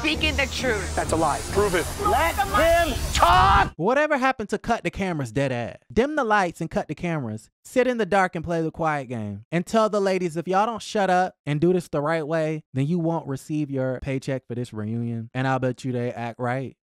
speaking the truth. That's a lie. Prove it. Let them talk. Whatever happened to cut the cameras, dead ass? Dim the lights and cut the cameras. Sit in the dark and play the quiet game. And tell the ladies, if y'all don't shut up and do this the right way, then you won't receive your paycheck for this reunion. And I'll bet you they act right.